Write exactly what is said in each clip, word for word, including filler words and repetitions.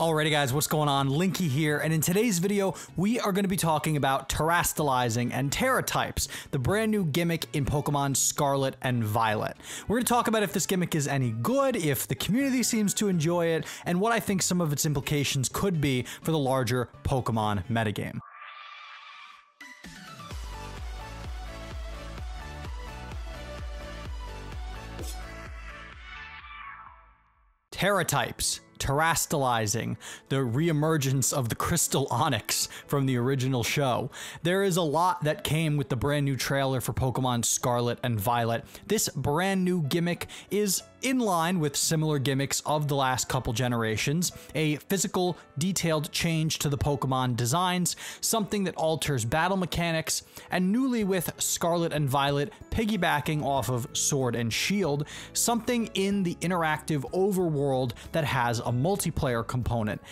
Alrighty guys, what's going on? Linky here, and in today's video, we are going to be talking about Terastallizing and Tera Types, the brand new gimmick in Pokemon Scarlet and Violet. We're going to talk about if this gimmick is any good, if the community seems to enjoy it, and what I think some of its implications could be for the larger Pokemon metagame. Tera Types. Terastallizing, the reemergence of the Crystal Onyx from the original show. There is a lot that came with the brand new trailer for Pokemon Scarlet and Violet. This brand new gimmick is in line with similar gimmicks of the last couple generations, a physical, detailed change to the Pokemon designs, something that alters battle mechanics, and newly with Scarlet and Violet piggybacking off of Sword and Shield, something in the interactive overworld that has a multiplayer component.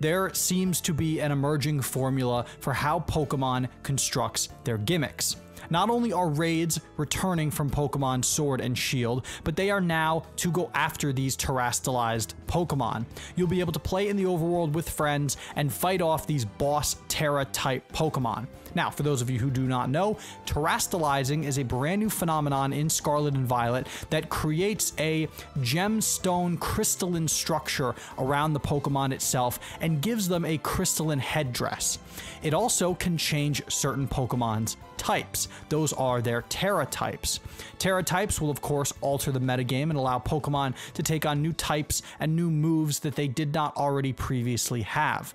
There seems to be an emerging formula for how Pokemon constructs their gimmicks. Not only are raids returning from Pokemon Sword and Shield, but they are now to go after these terastallized Pokemon. You'll be able to play in the overworld with friends and fight off these boss Tera type Pokemon. Now, for those of you who do not know, terastallizing is a brand new phenomenon in Scarlet and Violet that creates a gemstone crystalline structure around the Pokemon itself and gives them a crystalline headdress. It also can change certain Pokemon's types. Those are their Tera types. Tera types will of course alter the metagame and allow Pokemon to take on new types and new moves that they did not already previously have.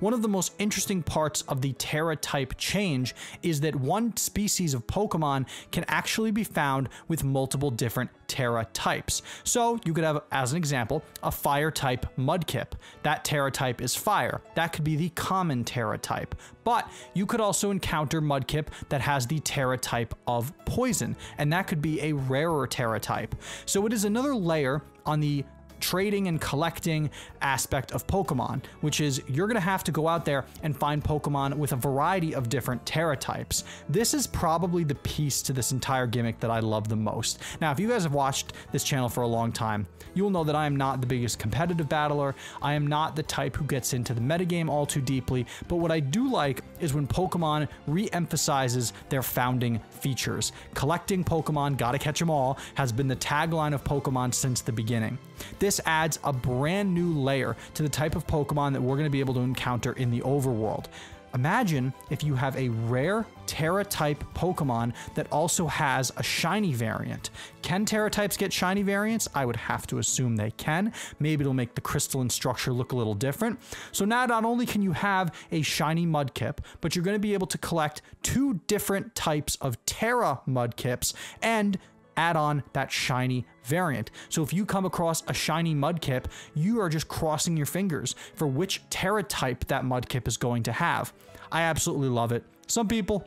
One of the most interesting parts of the Tera type change is that one species of Pokemon can actually be found with multiple different Tera types. So you could have, as an example, a fire type Mudkip. That Tera type is fire. That could be the common Tera type. But you could also encounter Mudkip that has the Tera type of poison, and that could be a rarer Tera type. So it is another layer on the trading and collecting aspect of Pokemon, which is you're going to have to go out there and find Pokemon with a variety of different Tera types. This is probably the piece to this entire gimmick that I love the most. Now, if you guys have watched this channel for a long time, you'll know that I am not the biggest competitive battler. I am not the type who gets into the metagame all too deeply, but what I do like is when Pokemon re-emphasizes their founding features. Collecting Pokemon, gotta catch them all, has been the tagline of Pokemon since the beginning. This This adds a brand new layer to the type of Pokemon that we're going to be able to encounter in the overworld. Imagine if you have a rare Tera type Pokemon that also has a shiny variant. Can Tera types get shiny variants? I would have to assume they can. Maybe it'll make the crystalline structure look a little different. So now not only can you have a shiny Mudkip, but you're going to be able to collect two different types of Tera Mudkips and add on that shiny variant. So if you come across a shiny Mudkip, you are just crossing your fingers for which Tera type that Mudkip is going to have. I absolutely love it. Some people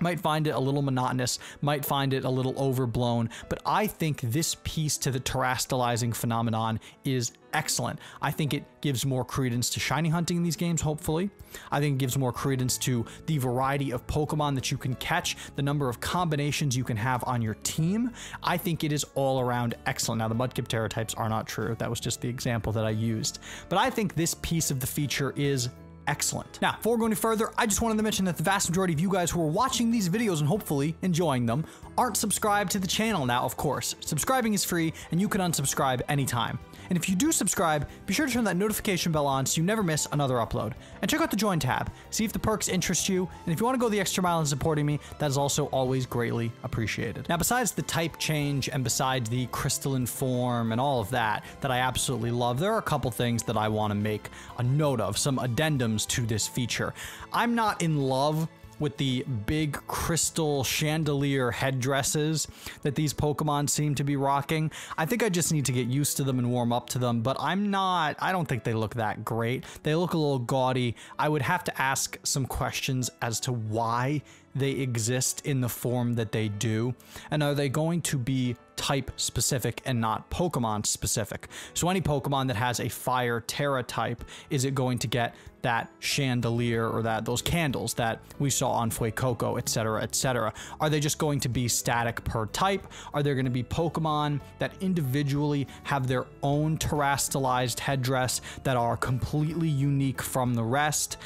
might find it a little monotonous, might find it a little overblown, but I think this piece to the terastallizing phenomenon is excellent. I think it gives more credence to shiny hunting in these games, hopefully. I think it gives more credence to the variety of Pokemon that you can catch, the number of combinations you can have on your team. I think it is all around excellent. Now, the Mudkip Tera types are not true. That was just the example that I used. But I think this piece of the feature is excellent. Now, before going any further, I just wanted to mention that the vast majority of you guys who are watching these videos and hopefully enjoying them aren't subscribed to the channel now, of course. Subscribing is free and you can unsubscribe anytime. And if you do subscribe, be sure to turn that notification bell on so you never miss another upload. And check out the join tab, see if the perks interest you, and if you want to go the extra mile in supporting me, that is also always greatly appreciated. Now, besides the type change and besides the crystalline form and all of that that I absolutely love, there are a couple things that I want to make a note of, some addendums to this feature. I'm not in love with the big crystal chandelier headdresses that these Pokemon seem to be rocking. I think I just need to get used to them and warm up to them, but I'm not, I don't think they look that great. They look a little gaudy. I would have to ask some questions as to why they exist in the form that they do, and are they going to be type-specific and not Pokemon-specific. So any Pokemon that has a fire Tera type, is it going to get that chandelier or that those candles that we saw on Fuecoco, et cetera, et cetera? Are they just going to be static per type? Are there going to be Pokemon that individually have their own terastallized headdress that are completely unique from the rest?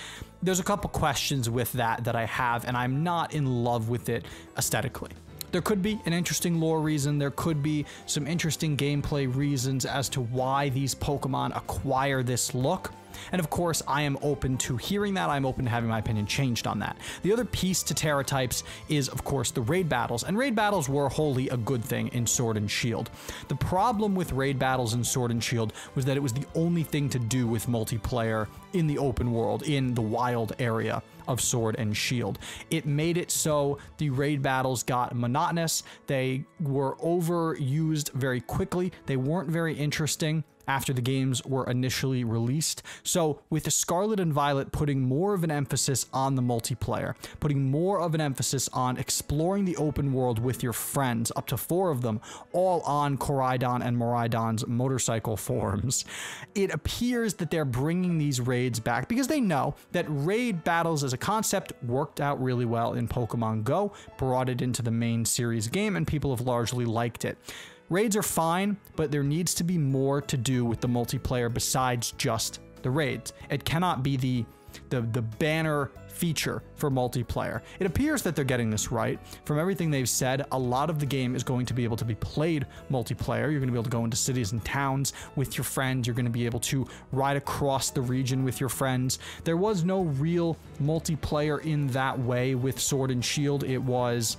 There's a couple questions with that that I have, and I'm not in love with it aesthetically. There could be an interesting lore reason. There could be some interesting gameplay reasons as to why these Pokemon acquire this look. And of course, I am open to hearing that. I'm open to having my opinion changed on that. The other piece to Tera types is, of course, the raid battles. And raid battles were wholly a good thing in Sword and Shield. The problem with raid battles in Sword and Shield was that it was the only thing to do with multiplayer in the open world, in the wild area of Sword and Shield. It made it so the raid battles got monotonous. They were overused very quickly. They weren't very interesting after the games were initially released. So with the Scarlet and Violet putting more of an emphasis on the multiplayer, putting more of an emphasis on exploring the open world with your friends, up to four of them, all on Koraidon and Miraidon's motorcycle forms, it appears that they're bringing these raids back because they know that raid battles as a concept worked out really well in Pokemon Go, brought it into the main series game, and people have largely liked it. Raids are fine, but there needs to be more to do with the multiplayer besides just the raids. It cannot be the, the, the banner feature for multiplayer. It appears that they're getting this right. From everything they've said, a lot of the game is going to be able to be played multiplayer. You're going to be able to go into cities and towns with your friends. You're going to be able to ride across the region with your friends. There was no real multiplayer in that way with Sword and Shield. It was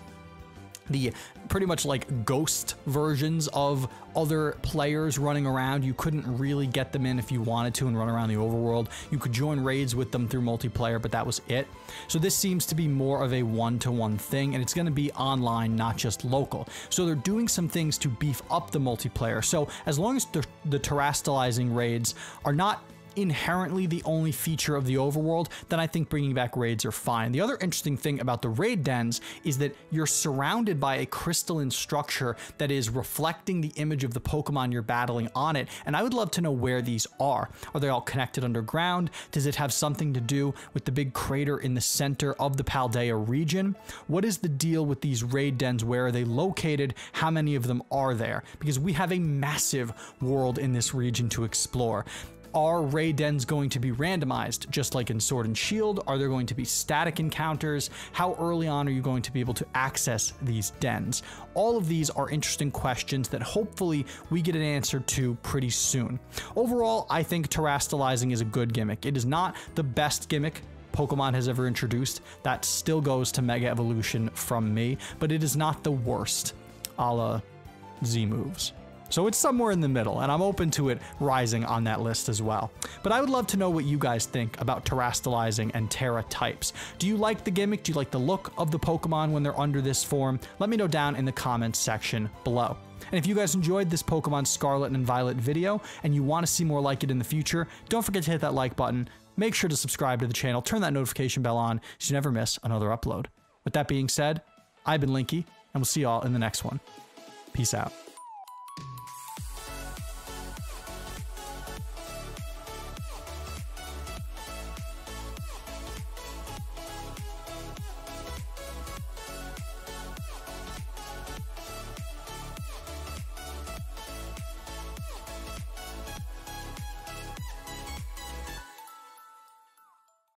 the pretty much like ghost versions of other players running around. You couldn't really get them in if you wanted to and run around the overworld. You could join raids with them through multiplayer, but that was it. So this seems to be more of a one-to-one thing, and it's going to be online, not just local. So they're doing some things to beef up the multiplayer. So as long as the, the terastallizing raids are not inherently the only feature of the overworld, then I think bringing back raids are fine. The other interesting thing about the raid dens is that you're surrounded by a crystalline structure that is reflecting the image of the Pokemon you're battling on it, and I would love to know where these are. Are they all connected underground? Does it have something to do with the big crater in the center of the Paldea region? What is the deal with these raid dens? Where are they located? How many of them are there? Because we have a massive world in this region to explore. Are raid dens going to be randomized, just like in Sword and Shield? Are there going to be static encounters? How early on are you going to be able to access these dens? All of these are interesting questions that hopefully we get an answer to pretty soon. Overall, I think terastallizing is a good gimmick. It is not the best gimmick Pokemon has ever introduced. That still goes to Mega Evolution from me, but it is not the worst, a la Z-moves. So it's somewhere in the middle, and I'm open to it rising on that list as well. But I would love to know what you guys think about terastallizing and Tera types. Do you like the gimmick? Do you like the look of the Pokemon when they're under this form? Let me know down in the comments section below. And if you guys enjoyed this Pokemon Scarlet and Violet video, and you want to see more like it in the future, don't forget to hit that like button. Make sure to subscribe to the channel. Turn that notification bell on so you never miss another upload. With that being said, I've been Linky, and we'll see y'all in the next one. Peace out.